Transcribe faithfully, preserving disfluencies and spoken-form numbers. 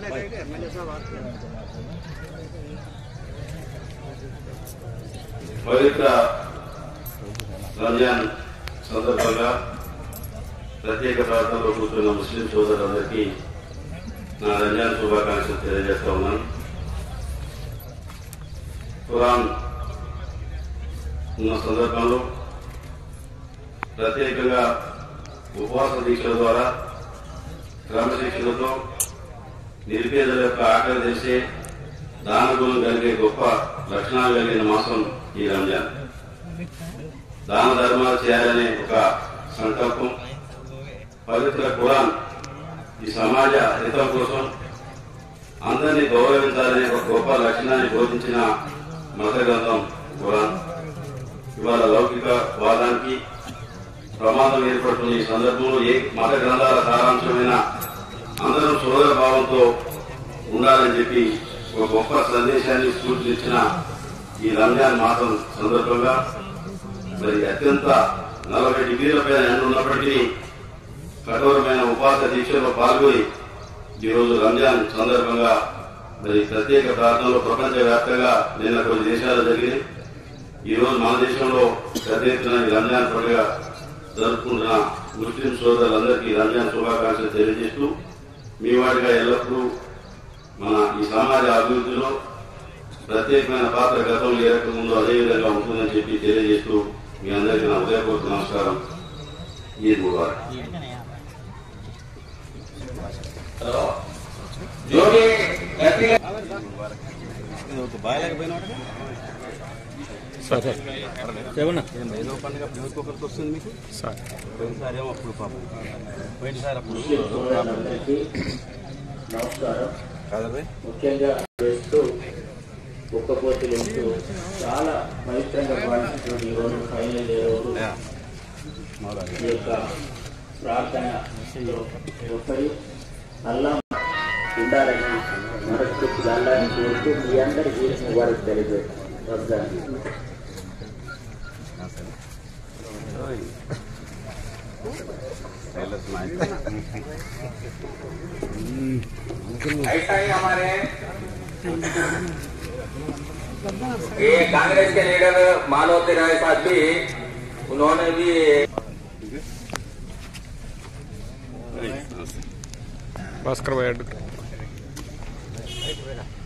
आने देंगे मैंने ऐसा बात किया। पवित्र రంజాన్ సందర్భంగా ప్రత్యేక ప్రార్థనలో కూర్చున్న ముస్లిం సోదరులందరికీ నా రంజాన్ శుభాకాంక్షలు తెలియజేస్తా ఉన్నాను. ఖురాన్ ఉన్న సందర్భంలో ప్రత్యేకంగా ఉపవాస దీక్షల ద్వారా క్రమశిక్షణతో నిరుపేదల యొక్క ఆకలి చేసే దానగుణం కలిగే గొప్ప లక్షణాలు కలిగిన మాసం ఈ రంజాన్. దాన ధర్మాలు చేయాలనే ఒక సంకల్పం, పవిత్ర ఖురాన్ ఈ సమాజ హితం కోసం అందరినీ గౌరవించాలనే ఒక గొప్ప లక్షణాన్ని బోధించిన మత గ్రంథం ఖురాన్. ఇవాళ లౌకిక వాదానికి ప్రమాదం ఏర్పడుతున్న ఈ సందర్భంలో ఏ మత గ్రంథాల సారాంశమైన అందరూ సోదర భావంతో ఉండాలని చెప్పి ఒక గొప్ప సందేశాన్ని సూచించిన ఈ రంజాన్ మాసం సందర్భంగా మరి అత్యంత నలభై డిగ్రీల పైన ఎండ ఉన్నప్పటికీ కఠోరమైన ఉపాస దీక్షలో పాల్గొని ఈరోజు రంజాన్ సందర్భంగా మరి ప్రత్యేక ప్రార్థనలో ప్రపంచవ్యాప్తంగా నిన్న కొన్ని దేశాలు జరిగినాయి. ఈరోజు మన దేశంలో పెద్ద ఎత్తున రంజాన్ పండుగ జరుపుకుంటున్న ముస్లిం సోదరులందరికీ రంజాన్ శుభాకాంక్షలు తెలియజేస్తూ మీ వాటిగా ఎల్లప్పుడూ మన ఈ సమాజ అభివృద్ధిలో ప్రత్యేకమైన పాత్ర గతంలో ఏ రకంగా ఉందో అదేవిధంగా ఉంటుందని చెప్పి తెలియజేస్తూ మీ అందరికీ నా హృదయపూర్వక నమస్కారం. ఈద్ ముబారక్. ఏదో పండుగ ప్రతి వస్తుంది మీకు పోయినసారి ఏమో అప్పుడు పాపం పోయినసారి అప్పుడు ముఖ్యంగా ఒక్కపోతులు చాలా పవిత్రంగా పాటించినటువంటి ఈరోజు ఫైనల్ డే రోజు ఈ యొక్క ప్రార్థన ఒకరి అల్లా ఉండాలని మనస్ఫూర్తి అల్లాని కోరుతూ మీ అందరి జీవితం వారికి తెలియజేస్తారు. ये कांग्रेस के लीडर मालवती राय साहब भी उन्होंने भी भास्कर भाई